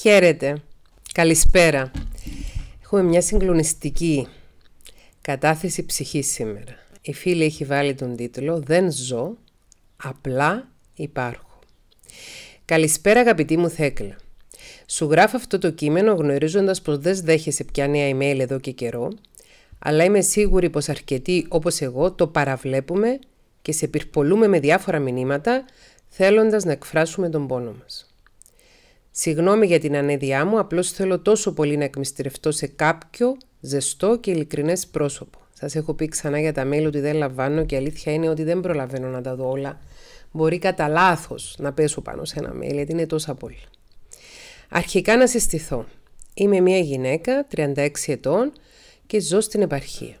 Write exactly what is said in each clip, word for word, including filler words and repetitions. Χαίρετε, καλησπέρα. Έχουμε μια συγκλονιστική κατάθεση ψυχής σήμερα. Η φίλη έχει βάλει τον τίτλο «Δεν ζω, απλά υπάρχω». Καλησπέρα αγαπητή μου Θέκλα. Σου γράφω αυτό το κείμενο γνωρίζοντας πως δεν δέχεσαι πια νέα email εδώ και καιρό, αλλά είμαι σίγουρη πως αρκετοί όπως εγώ το παραβλέπουμε και σε πυρπολούμε με διάφορα μηνύματα θέλοντας να εκφράσουμε τον πόνο μας. Συγγνώμη για την ανέδειά μου, απλώς θέλω τόσο πολύ να εκμυστηρευτώ σε κάποιο ζεστό και ειλικρινές πρόσωπο. Σας έχω πει ξανά για τα mail ότι δεν λαμβάνω και η αλήθεια είναι ότι δεν προλαβαίνω να τα δω όλα. Μπορεί κατά λάθος να πέσω πάνω σε ένα mail, γιατί είναι τόσα πολύ. Αρχικά να συστηθώ. Είμαι μια γυναίκα, τριάντα έξι ετών και ζω στην επαρχία.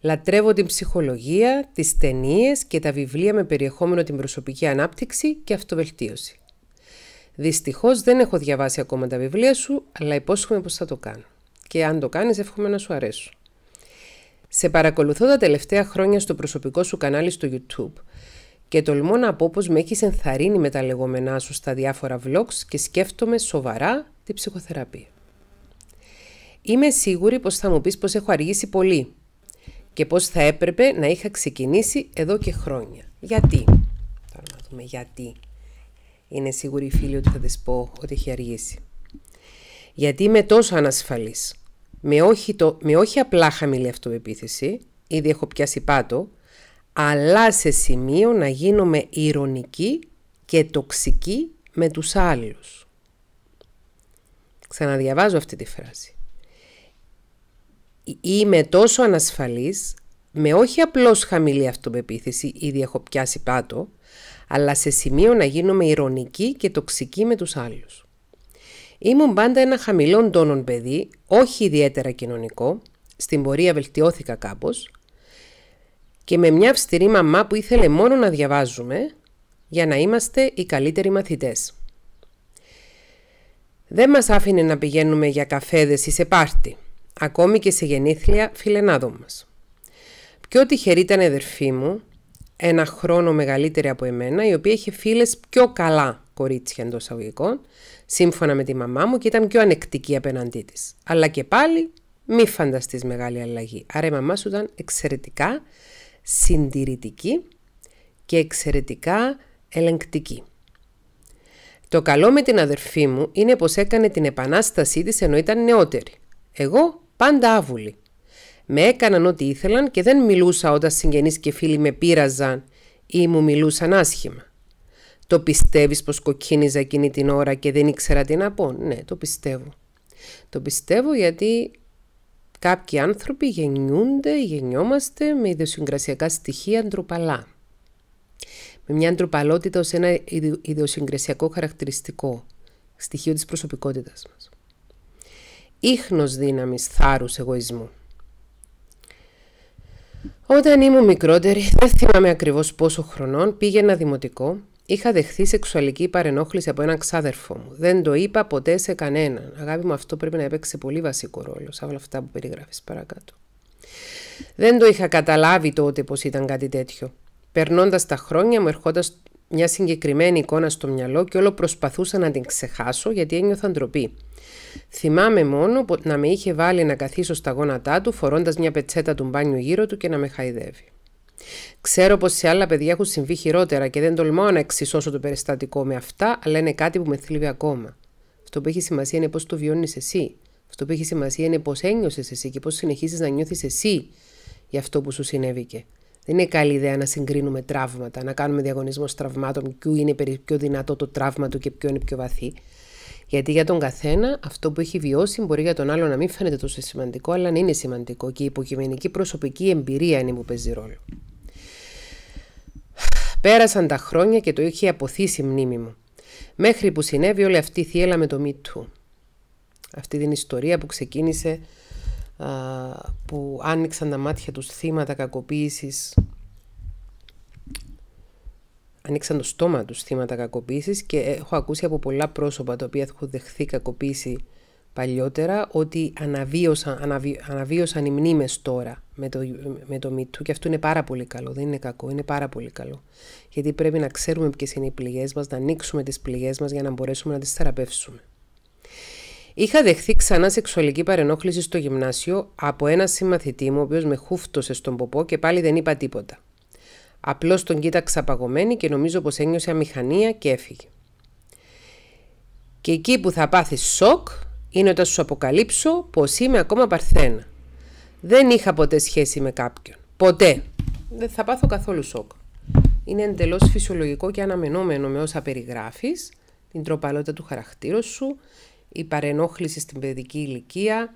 Λατρεύω την ψυχολογία, τις ταινίες και τα βιβλία με περιεχόμενο την προσωπική ανάπτυξη και αυτοβελτίωση. Δυστυχώς δεν έχω διαβάσει ακόμα τα βιβλία σου, αλλά υπόσχομαι πως θα το κάνω. Και αν το κάνεις, εύχομαι να σου αρέσουν. Σε παρακολουθώ τα τελευταία χρόνια στο προσωπικό σου κανάλι στο YouTube και τολμώ να πω πως με έχεις ενθαρρύνει με τα λεγόμενά σου στα διάφορα vlogs και σκέφτομαι σοβαρά τη ψυχοθεραπεία. Είμαι σίγουρη πως θα μου πεις πως έχω αργήσει πολύ και πως θα έπρεπε να είχα ξεκινήσει εδώ και χρόνια. Γιατί? Τώρα να δούμε γιατί. Είναι σίγουρη η φίλη ότι θα της πω ότι έχει αργήσει. Γιατί είμαι τόσο ανασφαλής. Με όχι, το, με όχι απλά χαμηλή αυτοπεποίθηση, ήδη έχω πιάσει πάτο, αλλά σε σημείο να γίνομαι ηρωνική και τοξική με τους άλλους. Ξαναδιαβάζω αυτή τη φράση. Είμαι τόσο ανασφαλής, με όχι απλώς χαμηλή αυτοπεποίθηση, ήδη έχω πιάσει πάτο, αλλά σε σημείο να γίνομαι ηρωνική και τοξική με τους άλλους. Ήμουν πάντα ένα χαμηλών τόνων παιδί, όχι ιδιαίτερα κοινωνικό, στην πορεία βελτιώθηκα κάπως, και με μια αυστηρή μαμά που ήθελε μόνο να διαβάζουμε για να είμαστε οι καλύτεροι μαθητές. Δεν μας άφηνε να πηγαίνουμε για καφέδες ή σε πάρτι, ακόμη και σε γεννήθλια φιλενάδων μας. Πιο τυχερή ήταν η αδερφή μου, ένα χρόνο μεγαλύτερη από εμένα, η οποία είχε φίλες πιο καλά κορίτσια εντός αγωγικών, σύμφωνα με τη μαμά μου, και ήταν πιο ανεκτική απέναντί της. Αλλά και πάλι μη φανταστείς μεγάλη αλλαγή. Άρα η μαμά σου ήταν εξαιρετικά συντηρητική και εξαιρετικά ελεγκτική. Το καλό με την αδερφή μου είναι πως έκανε την επανάστασή της ενώ ήταν νεότερη. Εγώ πάντα άβουλη. Με έκαναν ό,τι ήθελαν και δεν μιλούσα όταν συγγενείς και φίλοι με πείραζαν ή μου μιλούσαν άσχημα. Το πιστεύεις πως κοκκίνιζα εκείνη την ώρα και δεν ήξερα τι να πω? Ναι, το πιστεύω. Το πιστεύω γιατί κάποιοι άνθρωποι γεννιούνται, γεννιόμαστε με ιδιοσυγκρασιακά στοιχεία ντροπαλά. Με μια ντροπαλότητα ως ένα ιδιοσυγκρασιακό χαρακτηριστικό, στοιχείο της προσωπικότητας μας. Ίχνος δύναμης, θάρρους, εγωισμού. Όταν ήμουν μικρότερη, δεν θυμάμαι ακριβώς πόσο χρονών, πήγαινα δημοτικό, είχα δεχθεί σεξουαλική παρενόχληση από έναν ξάδερφό μου. Δεν το είπα ποτέ σε κανέναν. Αγάπη μου, αυτό πρέπει να έπαιξε πολύ βασικό ρόλο σε όλα αυτά που περιγράφεις παρακάτω. Δεν το είχα καταλάβει τότε πως ήταν κάτι τέτοιο. Περνώντας τα χρόνια μου ερχόντας μια συγκεκριμένη εικόνα στο μυαλό και όλο προσπαθούσα να την ξεχάσω γιατί ένιωθα ντροπή. Θυμάμαι μόνο να με είχε βάλει να καθίσω στα γόνατά του φορώντας μια πετσέτα του μπάνιου γύρω του και να με χαϊδεύει. Ξέρω πως σε άλλα παιδιά έχουν συμβεί χειρότερα και δεν τολμάω να εξισώσω το περιστατικό με αυτά, αλλά είναι κάτι που με θλίβει ακόμα. Αυτό που έχει σημασία είναι πώς το βιώνεις εσύ. Αυτό που έχει σημασία είναι πώς ένιωσες εσύ και πώς συνεχίζεις να νιώθεις εσύ για αυτό που σου συνέβηκε. Δεν είναι καλή ιδέα να συγκρίνουμε τραύματα, να κάνουμε διαγωνισμό τραυμάτων, ποιο είναι πιο δυνατό το τραύμα του και ποιο είναι πιο βαθύ. Γιατί για τον καθένα αυτό που έχει βιώσει μπορεί για τον άλλο να μην φαίνεται τόσο σημαντικό, αλλά να είναι σημαντικό και η υποκειμενική προσωπική εμπειρία είναι που παίζει ρόλο. Πέρασαν τα χρόνια και το είχε αποθήσει η μνήμη μου. Μέχρι που συνέβη όλη αυτή η θύελα με το Me Too. Αυτή την ιστορία που ξεκίνησε, που άνοιξαν τα μάτια τους θύματα κακοποίησης, άνοιξαν το στόμα τους θύματα κακοποίησης, και έχω ακούσει από πολλά πρόσωπα τα οποία έχουν δεχθεί κακοποίηση παλιότερα ότι αναβίωσαν, αναβι, αναβίωσαν οι μνήμες τώρα με το, με το Me Too, και αυτό είναι πάρα πολύ καλό, δεν είναι κακό, είναι πάρα πολύ καλό, γιατί πρέπει να ξέρουμε ποιες είναι οι πληγές μας, να ανοίξουμε τις πληγές μας για να μπορέσουμε να τις θεραπεύσουμε. Είχα δεχθεί ξανά σεξουαλική παρενόχληση στο γυμνάσιο από ένα συμμαθητή μου, ο οποίος με χούφτωσε στον ποπό και πάλι δεν είπα τίποτα. Απλώς τον κοίταξα παγωμένη και νομίζω πως ένιωσε αμηχανία και έφυγε. Και εκεί που θα πάθεις σοκ είναι όταν σου αποκαλύψω πως είμαι ακόμα παρθένα. Δεν είχα ποτέ σχέση με κάποιον. Ποτέ. Δεν θα πάθω καθόλου σοκ. Είναι εντελώς φυσιολογικό και αναμενόμενο με όσα περιγράφεις, την τροπαλότητα του χαρακτήρα σου, η παρενόχληση στην παιδική ηλικία,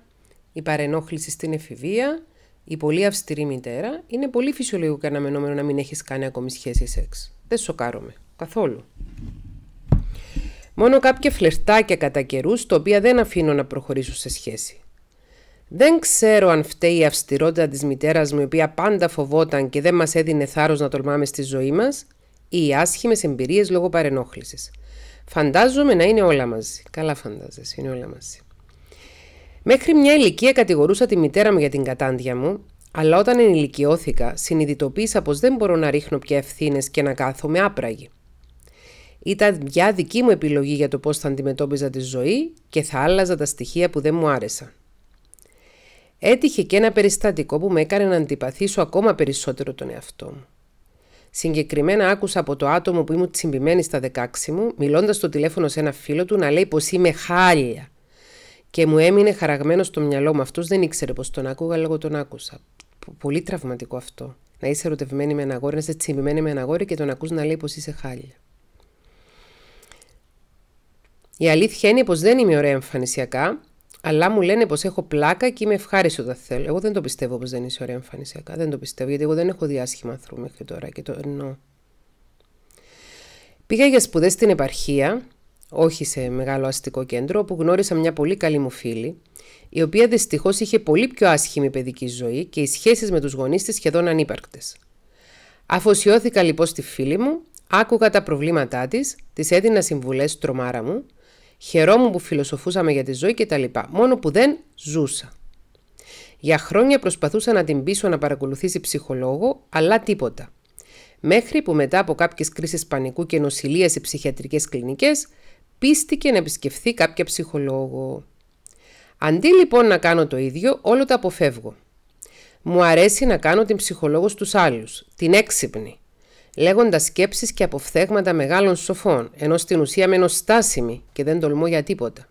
η παρενόχληση στην εφηβεία, η πολύ αυστηρή μητέρα. Είναι πολύ φυσιολογικό και αναμενόμενο να μην έχεις κάνει ακόμη σχέση σεξ. Δεν σοκάρομαι. Καθόλου. Μόνο κάποια φλερτάκια κατά καιρούς, τα οποία δεν αφήνω να προχωρήσω σε σχέση. Δεν ξέρω αν φταίει η αυστηρότητα της μητέρας μου, η οποία πάντα φοβόταν και δεν μας έδινε θάρρος να τολμάμε στη ζωή μας, ή οι άσχημες εμπειρίες λόγω παρενόχλησης. Φαντάζομαι να είναι όλα μαζί. Καλά φαντάζεσαι, είναι όλα μαζί. Μέχρι μια ηλικία κατηγορούσα τη μητέρα μου για την κατάντια μου, αλλά όταν ενηλικιώθηκα, συνειδητοποίησα πως δεν μπορώ να ρίχνω πια ευθύνες και να κάθομαι άπραγη. Ήταν μια δική μου επιλογή για το πώς θα αντιμετώπιζα τη ζωή και θα άλλαζα τα στοιχεία που δεν μου άρεσαν. Έτυχε και ένα περιστατικό που με έκανε να αντιπαθήσω ακόμα περισσότερο τον εαυτό μου. Συγκεκριμένα άκουσα από το άτομο που ήμουν τσιμπημένη στα δεκαέξι μου, μιλώντας στο τηλέφωνο σε ένα φίλο του, να λέει πως είμαι χάλια. Και μου έμεινε χαραγμένο στο μυαλό μου. Αυτός δεν ήξερε πως τον άκουγα, αλλά εγώ τον άκουσα. Πολύ τραυματικό αυτό. Να είσαι ερωτευμένη με ένα αγόρι, να είσαι τσιμπημένη με ένα αγόρι και τον ακούς να λέει πως είσαι χάλια. Η αλήθεια είναι πως δεν είμαι ωραία εμφανισιακά, αλλά μου λένε πως έχω πλάκα και είμαι ευχάριστη όταν θέλω. Εγώ δεν το πιστεύω πως δεν είσαι ωραία εμφανισιακά. Δεν το πιστεύω, γιατί εγώ δεν έχω δει άσχημα ανθρώπου μέχρι τώρα και το εννοώ. Πήγα για σπουδές στην επαρχία, όχι σε μεγάλο αστικό κέντρο, όπου γνώρισα μια πολύ καλή μου φίλη, η οποία δυστυχώς είχε πολύ πιο άσχημη παιδική ζωή και οι σχέσεις με τους γονείς της σχεδόν ανύπαρκτες. Αφοσιώθηκα λοιπόν στη φίλη μου, άκουγα τα προβλήματά της, της έδινα συμβουλές τρομάρα μου. Χαιρόμουν που φιλοσοφούσαμε για τη ζωή κτλ. Μόνο που δεν ζούσα. Για χρόνια προσπαθούσα να την πείσω να παρακολουθήσει ψυχολόγο, αλλά τίποτα. Μέχρι που μετά από κάποιες κρίσεις πανικού και νοσηλεία σε ψυχιατρικές κλινικές, πίστηκε να επισκεφθεί κάποια ψυχολόγο. Αντί λοιπόν να κάνω το ίδιο, όλο το αποφεύγω. Μου αρέσει να κάνω την ψυχολόγο στους άλλους, την έξυπνη, λέγοντας σκέψεις και αποφθέγματα μεγάλων σοφών, ενώ στην ουσία μένω στάσιμη και δεν τολμώ για τίποτα.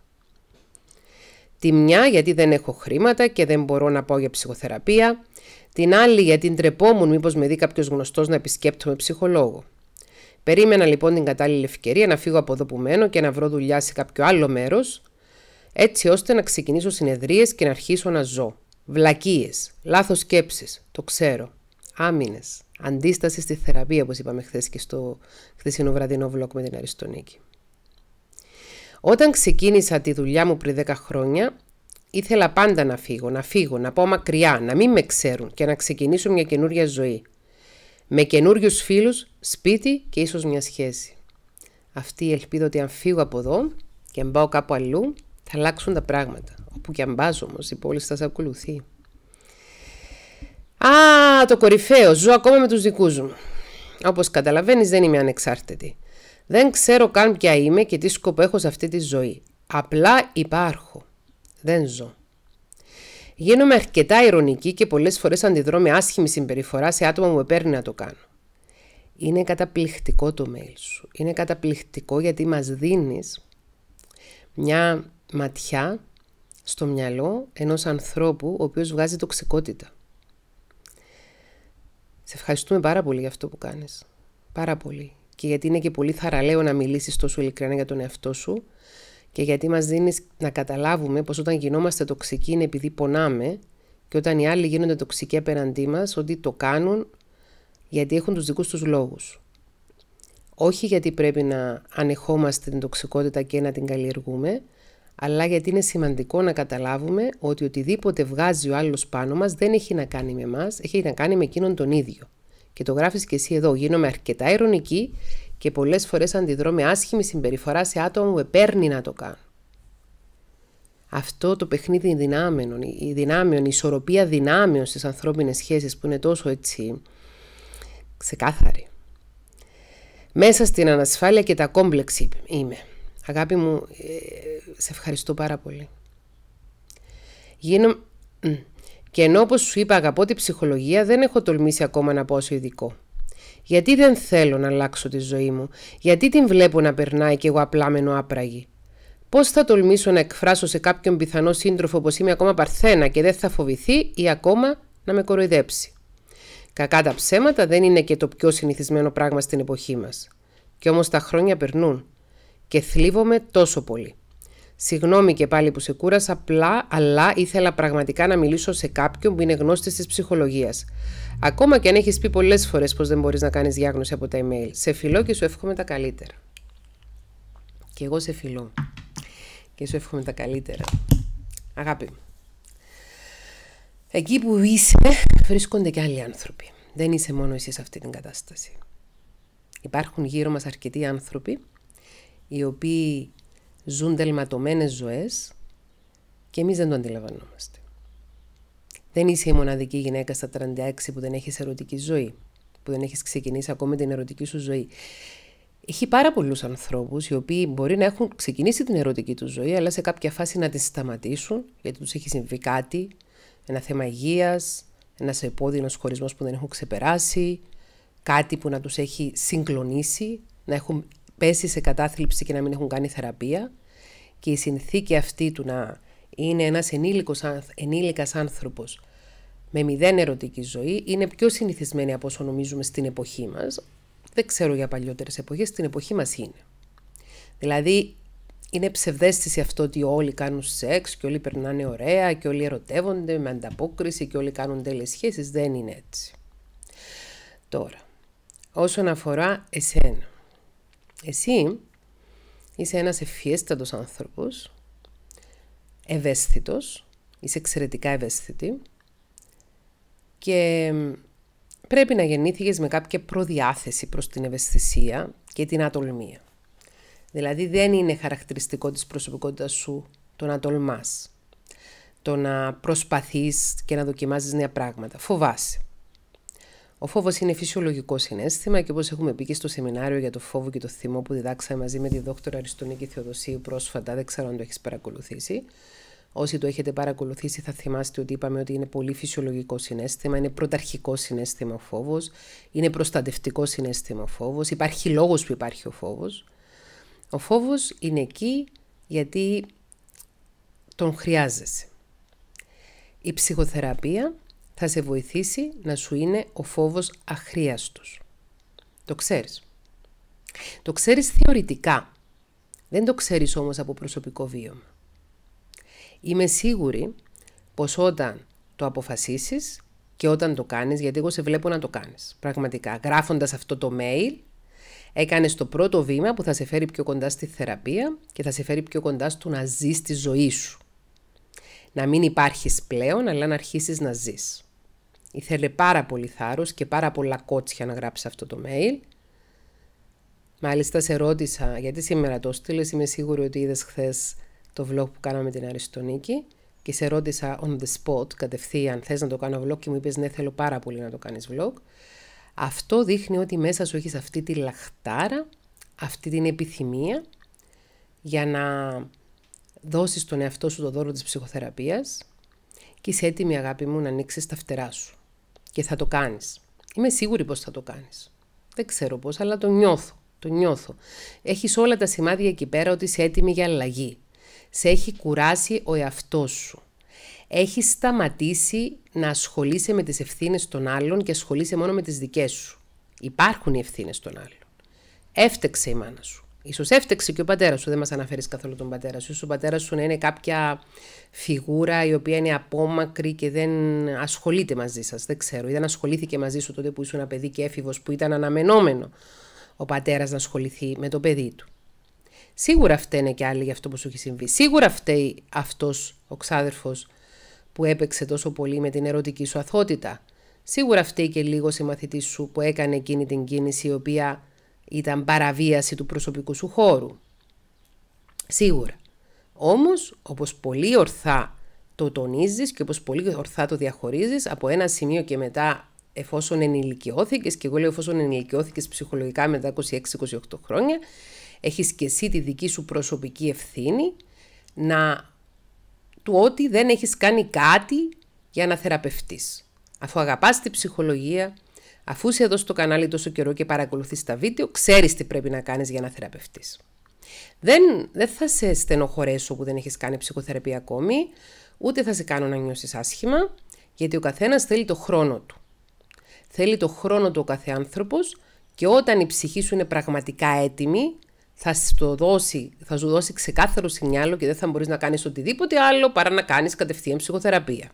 Τη μια γιατί δεν έχω χρήματα και δεν μπορώ να πάω για ψυχοθεραπεία, την άλλη γιατί ντρεπόμουν μήπως με δει κάποιος γνωστός να επισκέπτομαι ψυχολόγο. Περίμενα λοιπόν την κατάλληλη ευκαιρία να φύγω από εδώ που μένω και να βρω δουλειά σε κάποιο άλλο μέρος, έτσι ώστε να ξεκινήσω συνεδρίες και να αρχίσω να ζω. Βλακίες, λάθος σκέψεις, το ξέρω, άμυνες. Αντίσταση στη θεραπεία, όπως είπαμε χθες και στο χθεσινό βραδινό vlog με την Αριστονίκη. Όταν ξεκίνησα τη δουλειά μου πριν δέκα χρόνια, ήθελα πάντα να φύγω, να φύγω, να πάω μακριά, να μην με ξέρουν και να ξεκινήσω μια καινούρια ζωή. Με καινούριους φίλους, σπίτι και ίσως μια σχέση. Αυτή η ελπίδα ότι αν φύγω από εδώ και αν πάω κάπου αλλού, θα αλλάξουν τα πράγματα. Όπου και αν πας όμως, η πόλη θα σε ακολουθεί. Α, το κορυφαίο, ζω ακόμα με τους δικούς μου. Όπως καταλαβαίνεις, δεν είμαι ανεξάρτητη. Δεν ξέρω καν ποια είμαι και τι σκοπό έχω σε αυτή τη ζωή. Απλά υπάρχω. Δεν ζω. Γίνομαι αρκετά ειρωνική και πολλές φορές αντιδρώ με άσχημη συμπεριφορά σε άτομα που παίρνει να το κάνω. Είναι καταπληκτικό το mail σου. Είναι καταπληκτικό γιατί μας δίνεις μια ματιά στο μυαλό ενός ανθρώπου ο οποίος βγάζει τοξικότητα. Σε ευχαριστούμε πάρα πολύ για αυτό που κάνεις. Πάρα πολύ. Και γιατί είναι και πολύ θαραλέο να μιλήσεις τόσο ειλικρινά για τον εαυτό σου και γιατί μας δίνεις να καταλάβουμε πως όταν γινόμαστε τοξικοί είναι επειδή πονάμε και όταν οι άλλοι γίνονται τοξικοί απέναντί μας, ότι το κάνουν γιατί έχουν τους δικούς τους λόγους. Όχι γιατί πρέπει να ανεχόμαστε την τοξικότητα και να την καλλιεργούμε, αλλά γιατί είναι σημαντικό να καταλάβουμε ότι οτιδήποτε βγάζει ο άλλος πάνω μας δεν έχει να κάνει με εμάς, έχει να κάνει με εκείνον τον ίδιο. Και το γράφεις και εσύ εδώ. Γίνομαι αρκετά ειρωνική και πολλές φορές αντιδρώ με άσχημη συμπεριφορά σε άτομα που παίρνει να το κάνω. Αυτό το παιχνίδι δυνάμεων, η δυνάμεων, η ισορροπία δυνάμεων στις ανθρώπινες σχέσεις που είναι τόσο έτσι ξεκάθαρη. Μέσα στην ανασφάλεια και τα κόμπλεξ είμαι. Αγάπη μου, σε ευχαριστώ πάρα πολύ. Γίνω... Και ενώ όπως σου είπα αγαπώ τη ψυχολογία, δεν έχω τολμήσει ακόμα να πάω σε ειδικό. Γιατί δεν θέλω να αλλάξω τη ζωή μου, γιατί την βλέπω να περνάει και εγώ απλά μένω άπραγη. Πώς θα τολμήσω να εκφράσω σε κάποιον πιθανό σύντροφο πως είμαι ακόμα παρθένα και δεν θα φοβηθεί ή ακόμα να με κοροϊδέψει. Κακά τα ψέματα δεν είναι και το πιο συνηθισμένο πράγμα στην εποχή μας. Κι όμως τα χρόνια περνούν και θλίβομαι τόσο πολύ. Συγγνώμη και πάλι που σε κούρασα, απλά, αλλά ήθελα πραγματικά να μιλήσω σε κάποιον που είναι γνώστης της ψυχολογίας. Ακόμα και αν έχεις πει πολλές φορές πως δεν μπορείς να κάνεις διάγνωση από τα email. Σε φιλώ και σου εύχομαι τα καλύτερα. Και εγώ σε φιλώ. Και σου εύχομαι τα καλύτερα. Αγάπη μου. Εκεί που είσαι, βρίσκονται και άλλοι άνθρωποι. Δεν είσαι μόνο εσύ σε αυτή την κατάσταση. Υπάρχουν γύρω μας αρκετοί άνθρωποι, οι οποίοι ζουν τελματωμένες ζωές και εμείς δεν το αντιλαμβανόμαστε. Δεν είσαι η μοναδική γυναίκα στα τριάντα έξι που δεν έχεις ερωτική ζωή, που δεν έχεις ξεκινήσει ακόμη την ερωτική σου ζωή. Έχει πάρα πολλούς ανθρώπους οι οποίοι μπορεί να έχουν ξεκινήσει την ερωτική του ζωή, αλλά σε κάποια φάση να τη σταματήσουν γιατί τους έχει συμβεί κάτι, ένα θέμα υγείας, ένας επώδυνος χωρισμός που δεν έχουν ξεπεράσει, κάτι που να τους έχει συγκλονίσει, να έχουν πέσει σε κατάθλιψη και να μην έχουν κάνει θεραπεία. Και η συνθήκη αυτή του να είναι ένας ενήλικος, ενήλικας άνθρωπος με μηδέν ερωτική ζωή είναι πιο συνηθισμένη από όσο νομίζουμε στην εποχή μας. Δεν ξέρω για παλιότερες εποχές, στην εποχή μας είναι. Δηλαδή, είναι ψευδέστηση αυτό ότι όλοι κάνουν σεξ και όλοι περνάνε ωραία και όλοι ερωτεύονται με ανταπόκριση και όλοι κάνουν τέλειες σχέσεις. Δεν είναι έτσι. Τώρα, όσον αφορά εσένα. Εσύ είσαι ένας ευφιέστατος άνθρωπος, ευαίσθητος, είσαι εξαιρετικά ευαίσθητη και πρέπει να γεννήθηκες με κάποια προδιάθεση προς την ευαισθησία και την ατολμία. Δηλαδή δεν είναι χαρακτηριστικό της προσωπικότητας σου το να τολμάς, το να προσπαθείς και να δοκιμάζεις νέα πράγματα. Φοβάσαι. Ο φόβος είναι φυσιολογικό συναίσθημα και όπως έχουμε πει και στο σεμινάριο για το φόβο και το θυμό που διδάξαμε μαζί με τη δόκτωρα Αριστονίκη Θεοδοσίου πρόσφατα, δεν ξέρω αν το έχεις παρακολουθήσει. Όσοι το έχετε παρακολουθήσει θα θυμάστε ότι είπαμε ότι είναι πολύ φυσιολογικό συναίσθημα, είναι πρωταρχικό συναίσθημα ο φόβος, είναι προστατευτικό συναίσθημα ο φόβος, υπάρχει λόγος που υπάρχει ο φόβος. Ο φόβος είναι εκεί γιατί τον χρειάζεσαι. Η ψυχοθεραπεία θα σε βοηθήσει να σου είναι ο φόβος αχρίαστος. Το ξέρεις. Το ξέρεις θεωρητικά. Δεν το ξέρεις όμως από προσωπικό βίωμα. Είμαι σίγουρη πως όταν το αποφασίσεις και όταν το κάνεις, γιατί εγώ σε βλέπω να το κάνεις, πραγματικά, γράφοντας αυτό το mail, έκανες το πρώτο βήμα που θα σε φέρει πιο κοντά στη θεραπεία και θα σε φέρει πιο κοντά στο να ζεις τη ζωή σου. Να μην υπάρχεις πλέον, αλλά να αρχίσεις να ζεις. Ήθελε πάρα πολύ θάρρος και πάρα πολλά κότσια να γράψεις αυτό το mail. Μάλιστα σε ρώτησα, γιατί σήμερα το στείλες, είμαι σίγουρη ότι είδες χθες το vlog που κάναμε την Αριστονίκη και σε ρώτησα on the spot, κατευθείαν, θες να το κάνω vlog και μου είπες ναι, θέλω πάρα πολύ να το κάνεις vlog. Αυτό δείχνει ότι μέσα σου έχεις αυτή τη λαχτάρα, αυτή την επιθυμία για να δώσεις τον εαυτό σου το δώρο της ψυχοθεραπείας και είσαι έτοιμη αγάπη μου να ανοίξεις τα φτερά σου και θα το κάνεις. Είμαι σίγουρη πως θα το κάνεις. Δεν ξέρω πως, αλλά το νιώθω, το νιώθω. Έχεις όλα τα σημάδια εκεί πέρα ότι είσαι έτοιμη για αλλαγή. Σε έχει κουράσει ο εαυτός σου. Έχεις σταματήσει να ασχολείσαι με τις ευθύνες των άλλων και ασχολείσαι μόνο με τις δικές σου. Υπάρχουν οι ευθύνες των άλλων. Έφτεξε η μάνα σου. Ίσως έφτεξε και ο πατέρας σου, δεν μας αναφέρεις καθόλου τον πατέρα σου. Ίσως ο πατέρας σου να είναι κάποια φιγούρα η οποία είναι απόμακρη και δεν ασχολείται μαζί σας. Δεν ξέρω, ή δεν ασχολήθηκε μαζί σου τότε που ήσουν ένα παιδί και έφηβος, που ήταν αναμενόμενο ο πατέρας να ασχοληθεί με το παιδί του. Σίγουρα φταίνε και άλλοι για αυτό που σου έχει συμβεί. Σίγουρα φταίει αυτός ο ξάδερφος που έπαιξε τόσο πολύ με την ερωτική σου αθότητα. Σίγουρα φταίει και λίγο η μαθητή σου που έκανε εκείνη την κίνηση η οποία ήταν παραβίαση του προσωπικού σου χώρου. Σίγουρα. Όμως, όπως πολύ ορθά το τονίζεις και όπως πολύ ορθά το διαχωρίζεις, από ένα σημείο και μετά, εφόσον ενηλικιώθηκες, και εγώ λέω εφόσον ενηλικιώθηκες ψυχολογικά μετά είκοσι έξι είκοσι οκτώ χρόνια, έχεις και εσύ τη δική σου προσωπική ευθύνη να του ότι δεν έχεις κάνει κάτι για να θεραπευτείς. Αφού αγαπάς τη ψυχολογία, αφού είσαι εδώ στο κανάλι τόσο καιρό και παρακολουθείς τα βίντεο, ξέρεις τι πρέπει να κάνεις για να θεραπευτείς. Δεν, δεν θα σε στενοχωρέσω που δεν έχεις κάνει ψυχοθεραπεία ακόμη, ούτε θα σε κάνω να νιώσεις άσχημα, γιατί ο καθένας θέλει το χρόνο του. Θέλει το χρόνο του ο κάθε άνθρωπος και όταν η ψυχή σου είναι πραγματικά έτοιμη, θα σου δώσει, θα σου δώσει ξεκάθαρο σινιάλο και δεν θα μπορείς να κάνεις οτιδήποτε άλλο παρά να κάνεις κατευθείαν ψυχοθεραπεία.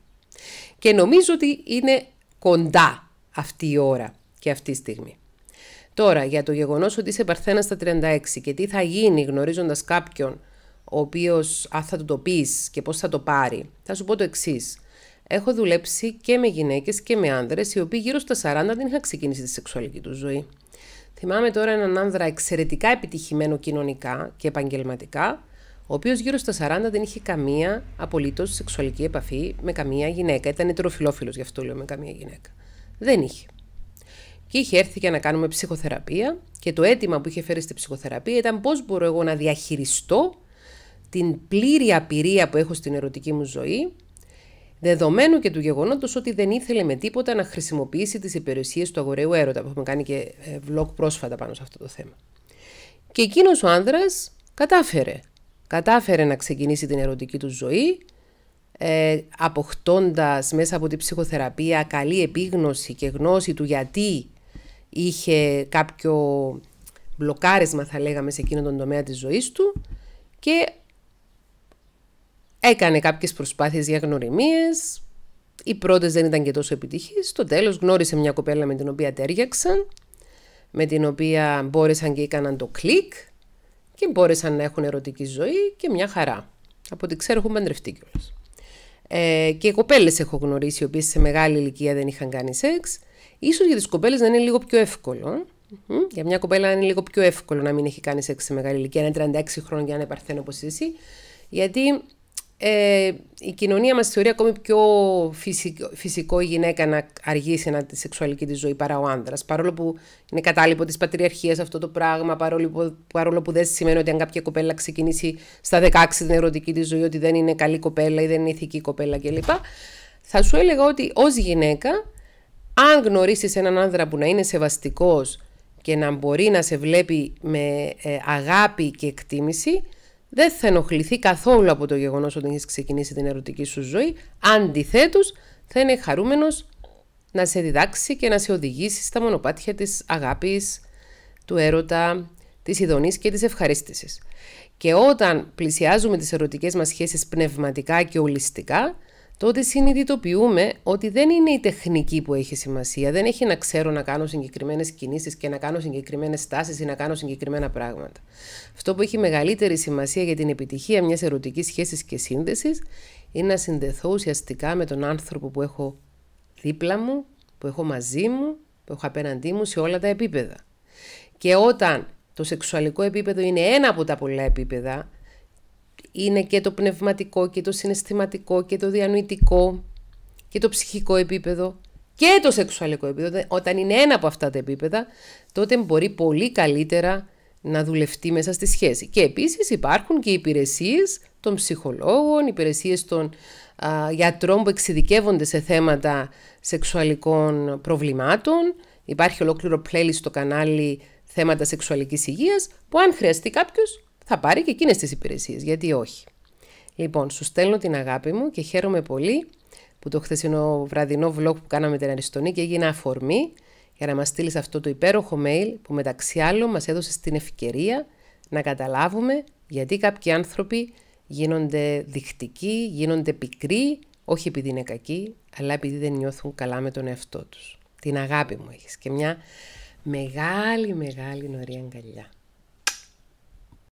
Και νομίζω ότι είναι κοντά αυτή η ώρα και αυτή η στιγμή. Τώρα, για το γεγονός ότι είσαι παρθένα στα τριάντα έξι και τι θα γίνει γνωρίζοντας κάποιον ο οποίος α, θα του το πεις και πώς θα το πάρει, θα σου πω το εξής. Έχω δουλέψει και με γυναίκες και με άνδρες, οι οποίοι γύρω στα σαράντα δεν είχαν ξεκινήσει τη σεξουαλική του ζωή. Θυμάμαι τώρα έναν άνδρα εξαιρετικά επιτυχημένο κοινωνικά και επαγγελματικά, ο οποίος γύρω στα σαράντα δεν είχε καμία απολύτως σεξουαλική επαφή με καμία γυναίκα. Ήταν ετεροφιλόφιλος, γι' αυτό λέω με καμία γυναίκα. Δεν είχε. Και είχε έρθει για να κάνουμε ψυχοθεραπεία και το αίτημα που είχε φέρει στη ψυχοθεραπεία ήταν πώς μπορώ εγώ να διαχειριστώ την πλήρη απειρία που έχω στην ερωτική μου ζωή, δεδομένου και του γεγονότος ότι δεν ήθελε με τίποτα να χρησιμοποιήσει τις υπηρεσίες του αγοραίου έρωτα, που έχουμε κάνει και vlog πρόσφατα πάνω σε αυτό το θέμα. Και εκείνος ο άνδρας κατάφερε. Κατάφερε να ξεκινήσει την ερωτική του ζωή, ε, αποκτώντας μέσα από την ψυχοθεραπεία καλή επίγνωση και γνώση του γιατί είχε κάποιο μπλοκάρισμα, θα λέγαμε, σε εκείνον τον τομέα της ζωής του και έκανε κάποιες προσπάθειες για γνωριμίες, οι πρώτες δεν ήταν και τόσο επιτυχείς. Στο τέλος γνώρισε μια κοπέλα με την οποία τέριαξαν, με την οποία μπόρεσαν και έκαναν το κλικ και μπόρεσαν να έχουν ερωτική ζωή και μια χαρά. Από ό,τι ξέρω έχουν παντρευτεί κιόλας. Ε, και κοπέλες έχω γνωρίσει, οι οποίες σε μεγάλη ηλικία δεν είχαν κάνει σεξ. Ίσως για τις κοπέλες να είναι λίγο πιο εύκολο. Για μια κοπέλα είναι λίγο πιο εύκολο να μην έχει κάνει σεξ σε μεγάλη ηλικία, να είναι τριάντα έξι χρόνια και να είναι παρθένο όπως εσύ, γιατί... Ε, η κοινωνία μας θεωρεί ακόμη πιο φυσικό, φυσικό η γυναίκα να αργήσει να, τη σεξουαλική της ζωή παρά ο άνδρας. Παρόλο που είναι κατάλοιπο της πατριαρχίας αυτό το πράγμα, παρόλο που, παρόλο που δεν σημαίνει ότι αν κάποια κοπέλα ξεκινήσει στα δεκαέξι την ερωτική της ζωή, ότι δεν είναι καλή κοπέλα ή δεν είναι ηθική κοπέλα κλπ. Θα σου έλεγα ότι ως γυναίκα, αν γνωρίσεις έναν άνδρα που να είναι σεβαστικός και να μπορεί να σε βλέπει με ε, αγάπη και εκτίμηση, δεν θα ενοχληθεί καθόλου από το γεγονός ότι έχεις ξεκινήσει την ερωτική σου ζωή. Αντιθέτως, θα είναι χαρούμενος να σε διδάξει και να σε οδηγήσει στα μονοπάτια της αγάπης, του έρωτα, της ειδονής και της ευχαρίστησης. Και όταν πλησιάζουμε τις ερωτικές μας σχέσεις πνευματικά και ολιστικά, τότε συνειδητοποιούμε ότι δεν είναι η τεχνική που έχει σημασία. Δεν έχει να ξέρω να κάνω συγκεκριμένες κινήσεις και να κάνω συγκεκριμένες στάσεις ή να κάνω συγκεκριμένα πράγματα. Αυτό που έχει μεγαλύτερη σημασία για την επιτυχία μιας ερωτικής σχέσης και σύνδεσης είναι να συνδεθώ ουσιαστικά με τον άνθρωπο που έχω δίπλα μου, που έχω μαζί μου, που έχω απέναντί μου σε όλα τα επίπεδα. Και όταν το σεξουαλικό επίπεδο είναι ένα από τα πολλά επίπεδα, είναι και το πνευματικό και το συναισθηματικό και το διανοητικό και το ψυχικό επίπεδο και το σεξουαλικό επίπεδο. Όταν είναι ένα από αυτά τα επίπεδα, τότε μπορεί πολύ καλύτερα να δουλευτεί μέσα στη σχέση. Και επίσης υπάρχουν και οι υπηρεσίες των ψυχολόγων, υπηρεσίες των α, γιατρών που εξειδικεύονται σε θέματα σεξουαλικών προβλημάτων. Υπάρχει ολόκληρο playlist στο κανάλι θέματα σεξουαλικής υγείας που αν χρειαστεί κάποιος, θα πάρει και εκείνες τις υπηρεσίες, γιατί όχι. Λοιπόν, σου στέλνω την αγάπη μου και χαίρομαι πολύ που το χθεσινό βραδινό vlog που κάναμε την Αριστονίκη έγινε αφορμή για να μας στείλεις αυτό το υπέροχο mail που μεταξύ άλλων μας έδωσε την ευκαιρία να καταλάβουμε γιατί κάποιοι άνθρωποι γίνονται δεικτικοί, γίνονται πικροί, όχι επειδή είναι κακοί, αλλά επειδή δεν νιώθουν καλά με τον εαυτό τους. Την αγάπη μου έχεις και μια μεγάλη μεγάλη νωρή αγκαλιά.